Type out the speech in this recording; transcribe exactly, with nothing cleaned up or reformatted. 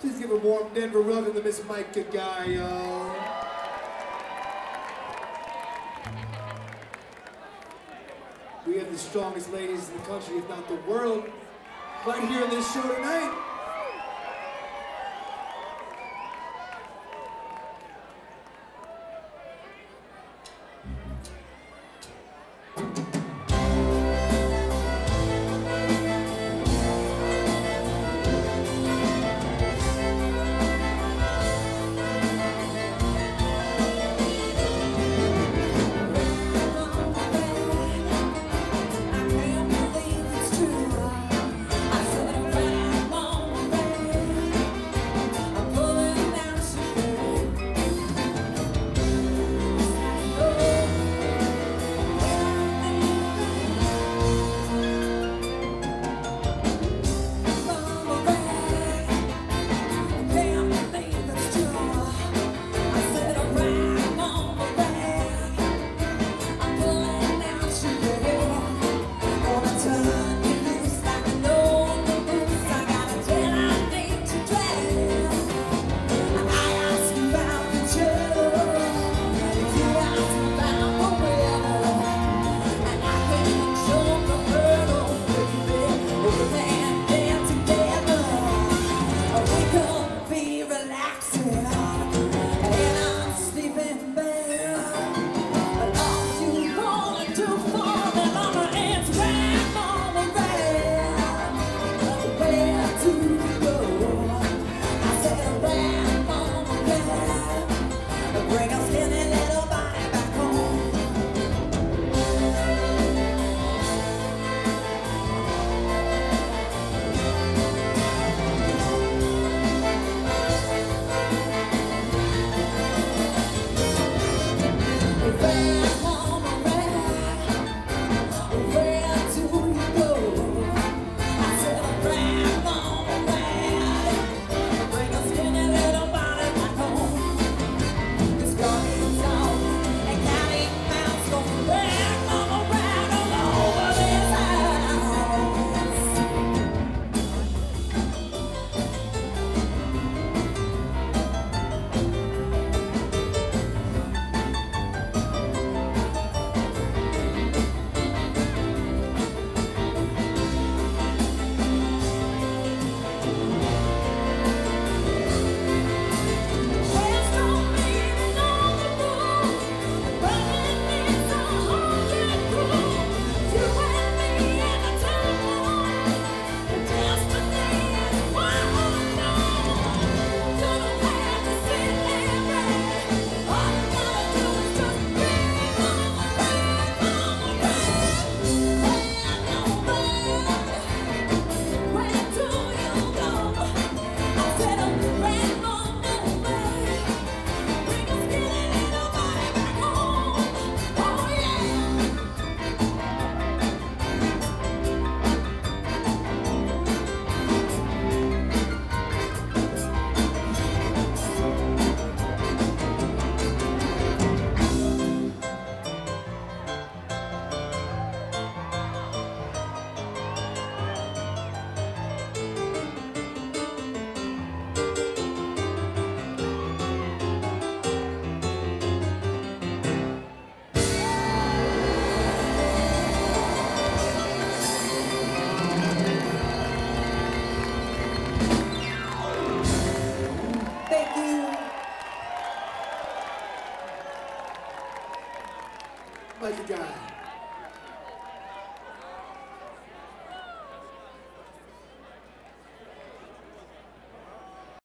Please give a warm Denver welcome to Miss Micha Guy, y'all. We have the strongest ladies in the country, if not the world, right here on this show tonight. Micha Guy.